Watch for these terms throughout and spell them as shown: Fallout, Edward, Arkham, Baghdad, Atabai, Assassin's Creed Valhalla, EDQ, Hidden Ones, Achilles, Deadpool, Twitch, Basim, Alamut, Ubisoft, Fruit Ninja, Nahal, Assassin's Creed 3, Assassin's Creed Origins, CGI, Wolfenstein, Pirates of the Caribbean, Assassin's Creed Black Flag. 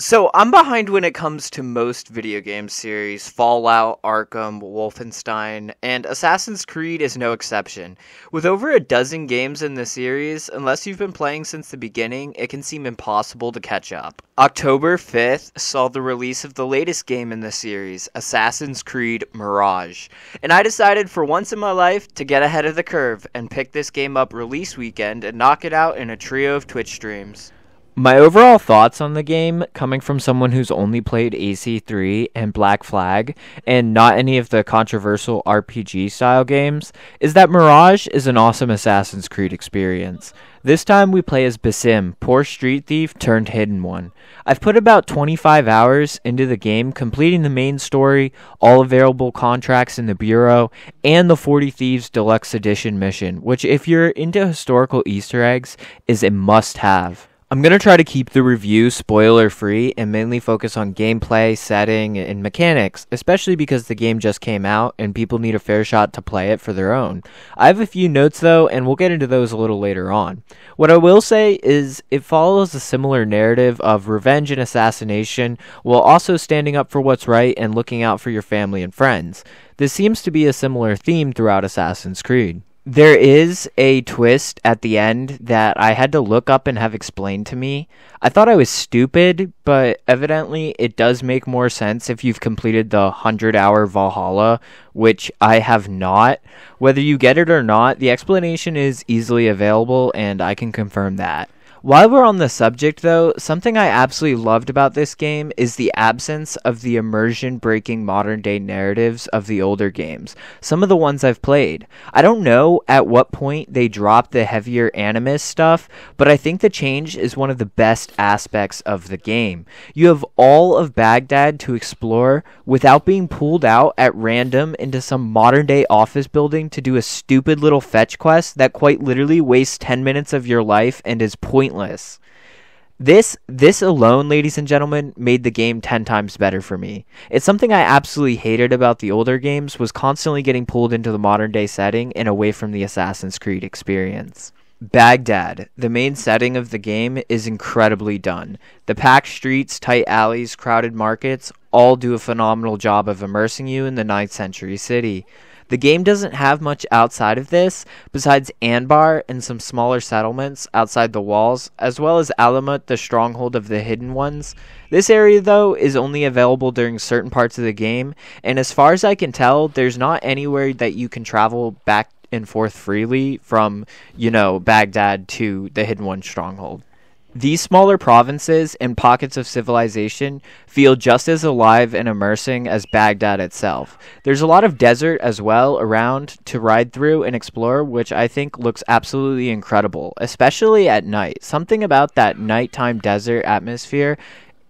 So I'm behind when it comes to most video game series. Fallout, Arkham, Wolfenstein, and Assassin's Creed is no exception. With over a dozen games in the series, unless you've been playing since the beginning, it can seem impossible to catch up. October 5th saw the release of the latest game in the series, Assassin's Creed Mirage, and I decided for once in my life to get ahead of the curve and pick this game up release weekend and knock it out in a trio of Twitch streams. My overall thoughts on the game, coming from someone who's only played AC3 and Black Flag, and not any of the controversial RPG-style games, is that Mirage is an awesome Assassin's Creed experience. This time we play as Basim, poor street thief turned hidden one. I've put about 25 hours into the game, completing the main story, all available contracts in the Bureau, and the 40 Thieves Deluxe Edition mission, which if you're into historical Easter eggs, is a must-have. I'm going to try to keep the review spoiler-free and mainly focus on gameplay, setting, and mechanics, especially because the game just came out and people need a fair shot to play it for their own. I have a few notes though, and we'll get into those a little later on. What I will say is it follows a similar narrative of revenge and assassination while also standing up for what's right and looking out for your family and friends. This seems to be a similar theme throughout Assassin's Creed. There is a twist at the end that I had to look up and have explained to me. I thought I was stupid, but evidently it does make more sense if you've completed the 100-hour Valhalla, which I have not. Whether you get it or not, the explanation is easily available, and I can confirm that. While we're on the subject though, something I absolutely loved about this game is the absence of the immersion-breaking modern-day narratives of the older games, some of the ones I've played. I don't know at what point they dropped the heavier animus stuff, but I think the change is one of the best aspects of the game. You have all of Baghdad to explore without being pulled out at random into some modern-day office building to do a stupid little fetch quest that quite literally wastes 10 minutes of your life and is pointless. This alone, ladies and gentlemen, made the game 10 times better for me. It's something I absolutely hated about the older games, was constantly getting pulled into the modern day setting and away from the Assassin's Creed experience. Baghdad, the main setting of the game, is incredibly done. The packed streets, tight alleys, crowded markets all do a phenomenal job of immersing you in the 9th century city. The game doesn't have much outside of this, besides Anbar and some smaller settlements outside the walls, as well as Alamut, the stronghold of the Hidden Ones. This area, though, is only available during certain parts of the game, and as far as I can tell, there's not anywhere that you can travel back and forth freely from, Baghdad to the Hidden Ones stronghold. These smaller provinces and pockets of civilization feel just as alive and immersing as Baghdad itself. There's a lot of desert as well around to ride through and explore, which I think looks absolutely incredible, especially at night. Something about that nighttime desert atmosphere,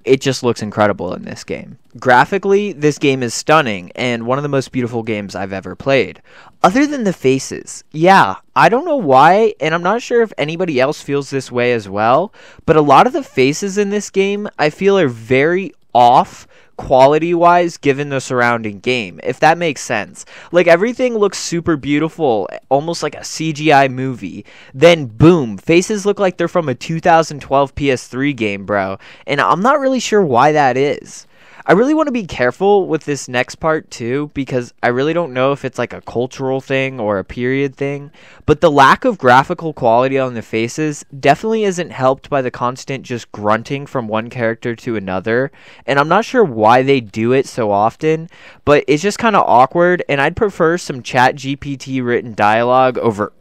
it just looks incredible in this game. Graphically, this game is stunning and one of the most beautiful games I've ever played. Other than the faces, I don't know why, and I'm not sure if anybody else feels this way as well, but a lot of the faces in this game I feel are very off quality-wise given the surrounding game, if that makes sense. Like, everything looks super beautiful, almost like a CGI movie. Then, boom, faces look like they're from a 2012 PS3 game, bro. And I'm not really sure why that is. I really want to be careful with this next part too, because I really don't know if it's like a cultural thing or a period thing, but the lack of graphical quality on the faces definitely isn't helped by the constant just grunting from one character to another, and I'm not sure why they do it so often, but it's just kind of awkward, and I'd prefer some ChatGPT written dialogue over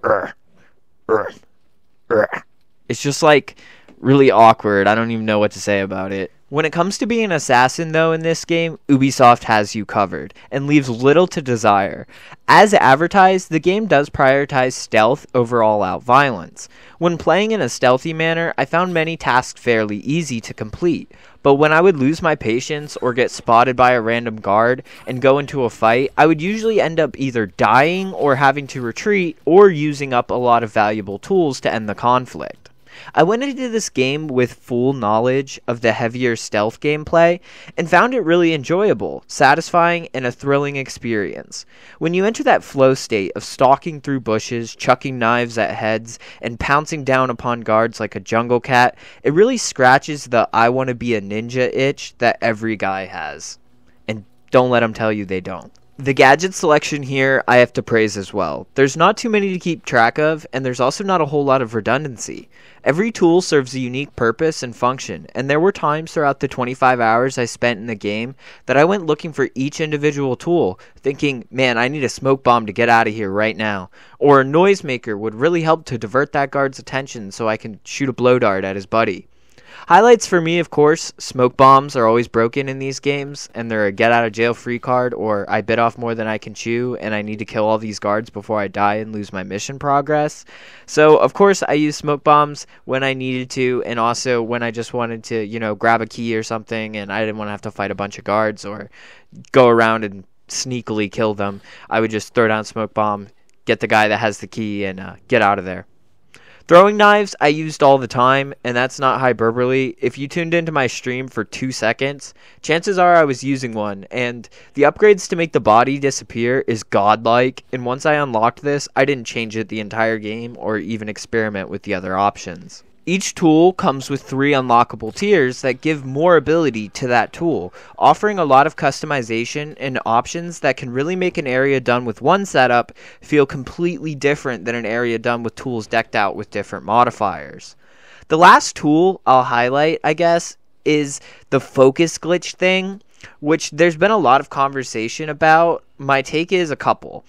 It's just like really awkward. I don't even know what to say about it. When it comes to being an assassin, though, in this game, Ubisoft has you covered, and leaves little to desire. As advertised, the game does prioritize stealth over all-out violence. When playing in a stealthy manner, I found many tasks fairly easy to complete, but when I would lose my patience or get spotted by a random guard and go into a fight, I would usually end up either dying or having to retreat or using up a lot of valuable tools to end the conflict. I went into this game with full knowledge of the heavier stealth gameplay and found it really enjoyable, satisfying, and a thrilling experience. When you enter that flow state of stalking through bushes, chucking knives at heads, and pouncing down upon guards like a jungle cat, it really scratches the I want to be a ninja itch that every guy has. And don't let them tell you they don't. The gadget selection here I have to praise as well. There's not too many to keep track of, and there's also not a whole lot of redundancy. Every tool serves a unique purpose and function, and there were times throughout the 25 hours I spent in the game that I went looking for each individual tool, thinking, man, I need a smoke bomb to get out of here right now. Or a noisemaker would really help to divert that guard's attention so I can shoot a blow dart at his buddy. Highlights for me, of course, smoke bombs are always broken in these games, and they're a get-out-of-jail-free card, or I bit off more than I can chew, and I need to kill all these guards before I die and lose my mission progress. So, of course, I used smoke bombs when I needed to, and also when I just wanted to, you know, grab a key or something, and I didn't want to have to fight a bunch of guards or go around and sneakily kill them. I would just throw down smoke bomb, get the guy that has the key, and get out of there. Throwing knives I used all the time, and that's not hyperbole. If you tuned into my stream for 2 seconds, chances are I was using one, and the upgrades to make the body disappear is godlike, and once I unlocked this, I didn't change it the entire game or even experiment with the other options. Each tool comes with 3 unlockable tiers that give more ability to that tool, offering a lot of customization and options that can really make an area done with one setup feel completely different than an area done with tools decked out with different modifiers. The last tool I'll highlight, I guess, is the focus glitch thing, which there's been a lot of conversation about. My take is a couple.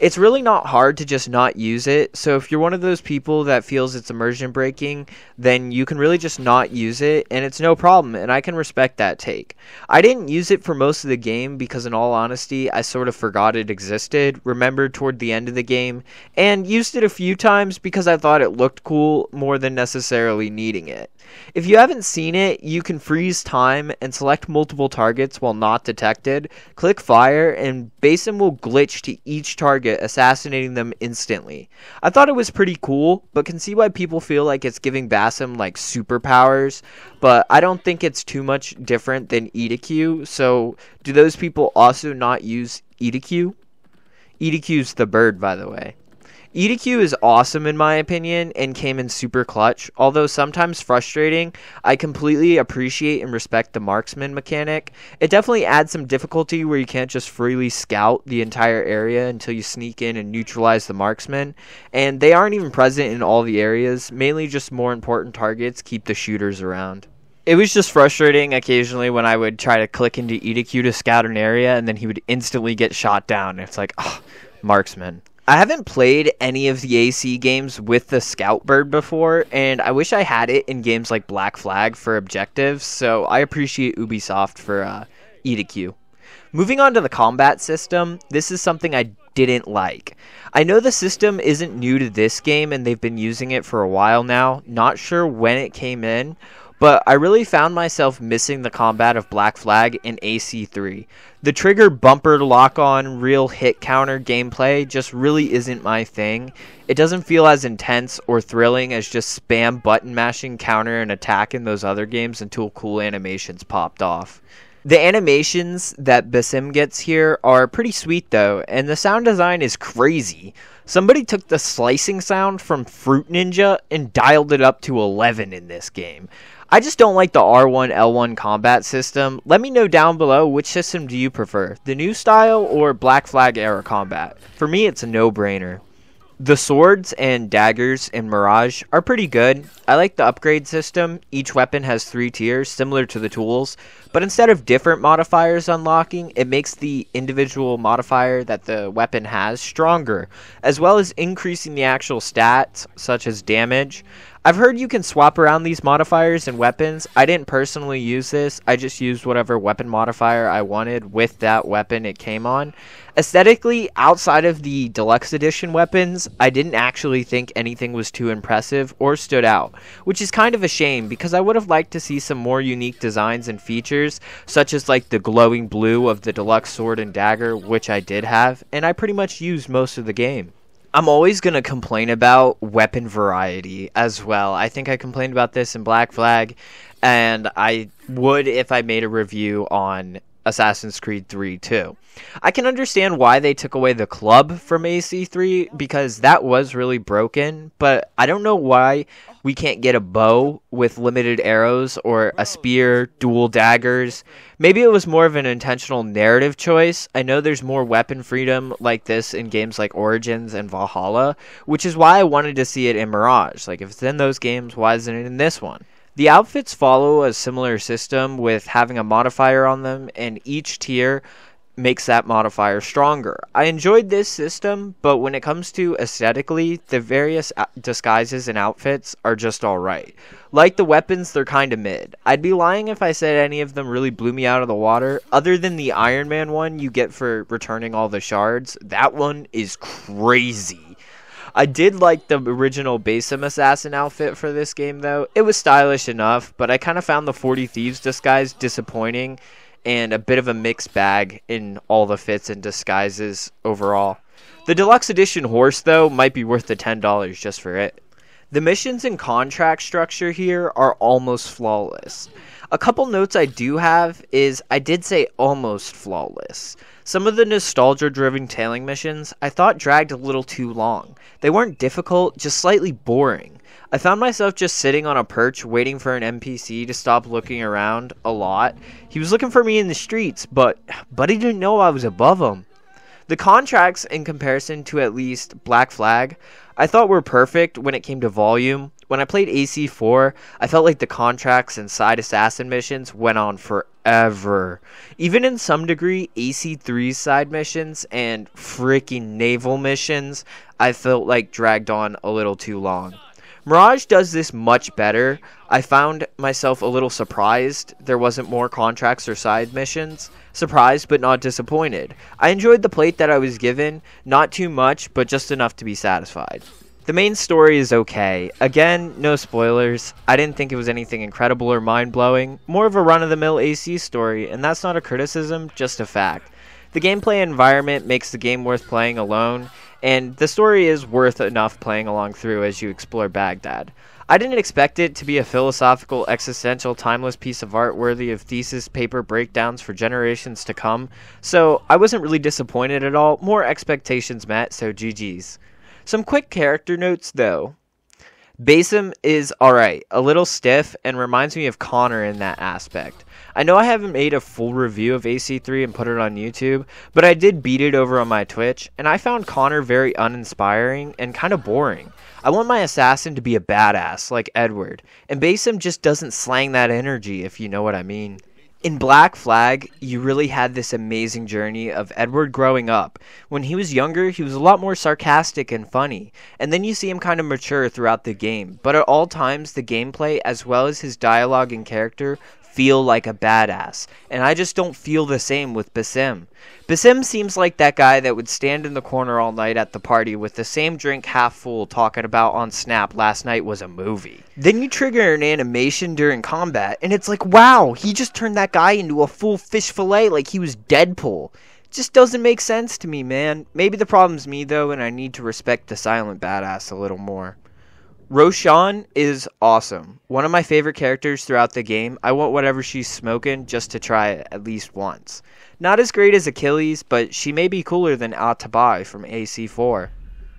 It's really not hard to just not use it, so if you're one of those people that feels it's immersion breaking, then you can really just not use it, and it's no problem, and I can respect that take. I didn't use it for most of the game because, in all honesty, I sort of forgot it existed, remembered toward the end of the game, and used it a few times because I thought it looked cool more than necessarily needing it. If you haven't seen it, you can freeze time and select multiple targets while not detected, click fire, and Basim will glitch to each target, assassinating them instantly. I thought it was pretty cool, but can see why people feel like it's giving Basim like superpowers, but I don't think it's too much different than EDQ, so do those people also not use EDQ? EDQ's the bird, by the way. EDQ is awesome in my opinion and came in super clutch, although sometimes frustrating. I completely appreciate and respect the marksman mechanic. It definitely adds some difficulty where you can't just freely scout the entire area until you sneak in and neutralize the marksman, and they aren't even present in all the areas, mainly just more important targets keep the shooters around. It was just frustrating occasionally when I would try to click into EDQ to scout an area and then he would instantly get shot down. It's like, oh, marksman. I haven't played any of the AC games with the scout bird before, and I wish I had it in games like Black Flag for objectives, so I appreciate Ubisoft for EDQ. Moving on to the combat system, this is something I didn't like. I know the system isn't new to this game, and they've been using it for a while now, not sure when it came in, but I really found myself missing the combat of Black Flag and AC3. The trigger bumper lock-on real hit counter gameplay just really isn't my thing. It doesn't feel as intense or thrilling as just spam button mashing counter and attack in those other games until cool animations popped off. The animations that Basim gets here are pretty sweet though, and the sound design is crazy. Somebody took the slicing sound from Fruit Ninja and dialed it up to 11 in this game. I just don't like the R1-L1 combat system. Let me know down below, which system do you prefer, the new style or Black Flag era combat? For me, it's a no-brainer. The swords and daggers in Mirage are pretty good. I like the upgrade system. Each weapon has 3 tiers, similar to the tools, but instead of different modifiers unlocking, it makes the individual modifier that the weapon has stronger, as well as increasing the actual stats, such as damage. I've heard you can swap around these modifiers and weapons. I didn't personally use this. I just used whatever weapon modifier I wanted with that weapon it came on. Aesthetically, outside of the deluxe edition weapons, I didn't actually think anything was too impressive or stood out, which is kind of a shame because I would have liked to see some more unique designs and features, such as like the glowing blue of the deluxe sword and dagger, which I did have, and I pretty much used most of the game. I'm always going to complain about weapon variety as well. I think I complained about this in Black Flag, and I would if I made a review on Assassin's Creed 3 too. I can understand why they took away the club from AC3 because that was really broken, but I don't know why we can't get a bow with limited arrows or a spear, dual daggers. Maybe it was more of an intentional narrative choice. I know there's more weapon freedom like this in games like Origins and Valhalla, which is why I wanted to see it in Mirage. Like, if it's in those games, why isn't it in this one? The outfits follow a similar system with having a modifier on them, and each tier makes that modifier stronger. I enjoyed this system, but when it comes to aesthetically, the various disguises and outfits are just alright. Like the weapons, they're kinda mid. I'd be lying if I said any of them really blew me out of the water, other than the Iron Man one you get for returning all the shards. That one is crazy. I did like the original Basim assassin outfit for this game, though. It was stylish enough, but I kind of found the 40 Thieves disguise disappointing and a bit of a mixed bag in all the fits and disguises overall. The deluxe edition horse, though, might be worth the $10 just for it. The missions and contract structure here are almost flawless. A couple notes I do have is I did say almost flawless. Some of the nostalgia-driven tailing missions I thought dragged a little too long. They weren't difficult, just slightly boring. I found myself just sitting on a perch waiting for an NPC to stop looking around a lot. He was looking for me in the streets, but he didn't know I was above him. The contracts, in comparison to at least Black Flag, I thought were perfect when it came to volume. When I played AC4, I felt like the contracts and side assassin missions went on forever. Even in some degree, AC3's side missions and freaking naval missions, I felt like dragged on a little too long. Mirage does this much better. I found myself a little surprised there wasn't more contracts or side missions. Surprised but not disappointed. I enjoyed the plate that I was given, not too much, but just enough to be satisfied. The main story is okay. Again, no spoilers. I didn't think it was anything incredible or mind-blowing. More of a run-of-the-mill AC story, and that's not a criticism, just a fact. The gameplay environment makes the game worth playing alone, and the story is worth enough playing along through as you explore Baghdad. I didn't expect it to be a philosophical, existential, timeless piece of art worthy of thesis paper breakdowns for generations to come, so I wasn't really disappointed at all. More expectations met, so GG's. Some quick character notes, though. Basim is alright, a little stiff, and reminds me of Connor in that aspect. I know I haven't made a full review of AC3 and put it on YouTube, but I did beat it over on my Twitch, and I found Connor very uninspiring and kind of boring. I want my assassin to be a badass, like Edward, and Basim just doesn't slang that energy, if you know what I mean. In Black Flag, you really had this amazing journey of Edward growing up. When he was younger, he was a lot more sarcastic and funny, and then you see him kind of mature throughout the game, but at all times, the gameplay as well as his dialogue and character feel like a badass, and I just don't feel the same with Basim. Basim seems like that guy that would stand in the corner all night at the party with the same drink half full talking about on Snap last night was a movie. Then you trigger an animation during combat, and it's like, wow, he just turned that guy into a full fish fillet like he was Deadpool. It just doesn't make sense to me, man. Maybe the problem's me, though, and I need to respect the silent badass a little more. Roshan is awesome. One of my favorite characters throughout the game. I want whatever she's smoking just to try it at least once. Not as great as Achilles, but she may be cooler than Atabai from AC4.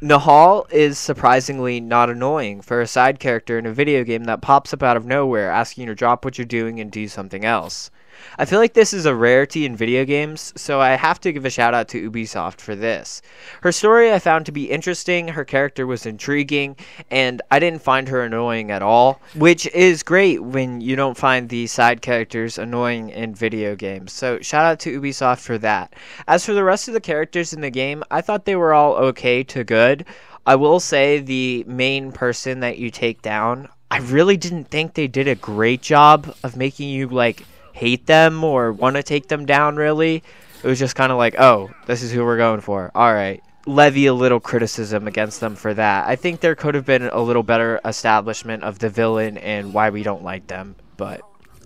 Nahal is surprisingly not annoying for a side character in a video game that pops up out of nowhere asking you to drop what you're doing and do something else. I feel like this is a rarity in video games, so I have to give a shout out to Ubisoft for this. Her story I found to be interesting, her character was intriguing, and I didn't find her annoying at all, which is great when you don't find the side characters annoying in video games, so shout out to Ubisoft for that. As for the rest of the characters in the game, I thought they were all okay to good. I will say the main person that you take down, I really didn't think they did a great job of making you, like, hate them or want to take them down, really. It was just kind of like, oh, this is who we're going for. All right. Levy a little criticism against them for that. I think there could have been a little better establishment of the villain and why we don't like them. But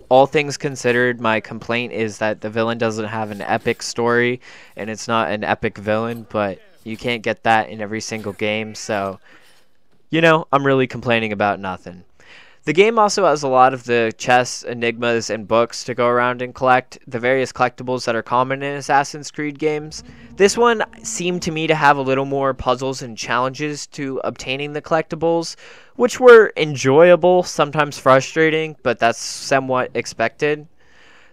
all things considered, my complaint is that the villain doesn't have an epic story, and it's not an epic villain, but You can't get that in every single game, so, you know, I'm really complaining about nothing. The game also has a lot of the chests, enigmas, and books to go around and collect, the various collectibles that are common in Assassin's Creed games. This one seemed to me to have a little more puzzles and challenges to obtaining the collectibles, which were enjoyable, sometimes frustrating, but that's somewhat expected.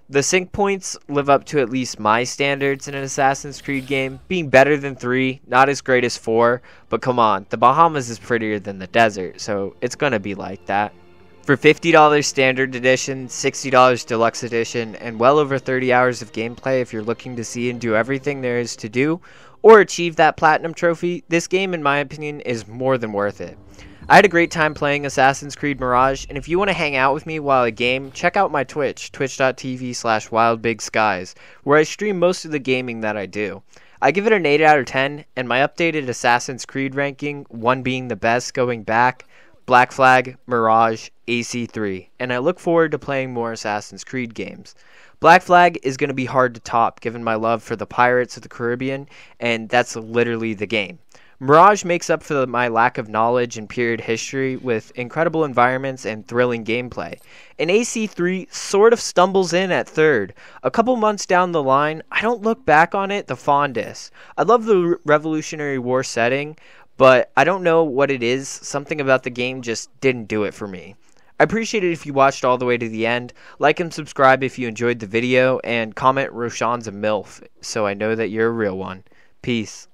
The sync points live up to at least my standards in an Assassin's Creed game, being better than 3, not as great as 4, but come on, the Bahamas is prettier than the desert, so it's gonna be like that. For $50 Standard Edition, $60 Deluxe Edition, and well over 30 hours of gameplay if you're looking to see and do everything there is to do, or achieve that Platinum Trophy, this game, in my opinion, is more than worth it. I had a great time playing Assassin's Creed Mirage, and if you want to hang out with me while I game, check out my Twitch, twitch.tv/WildBigSkies, where I stream most of the gaming that I do. I give it an 8 out of 10, and my updated Assassin's Creed ranking, one being the best going back, Black Flag, Mirage, AC3, and I look forward to playing more Assassin's Creed games. Black Flag is going to be hard to top given my love for the Pirates of the Caribbean, and that's literally the game. Mirage makes up for my lack of knowledge and period history with incredible environments and thrilling gameplay. And AC3 sort of stumbles in at third. A couple months down the line, I don't look back on it the fondest. I love the Revolutionary War setting, but I don't know what it is, something about the game just didn't do it for me. I appreciate it if you watched all the way to the end, like and subscribe if you enjoyed the video, and comment Roshan's a MILF so I know that you're a real one. Peace.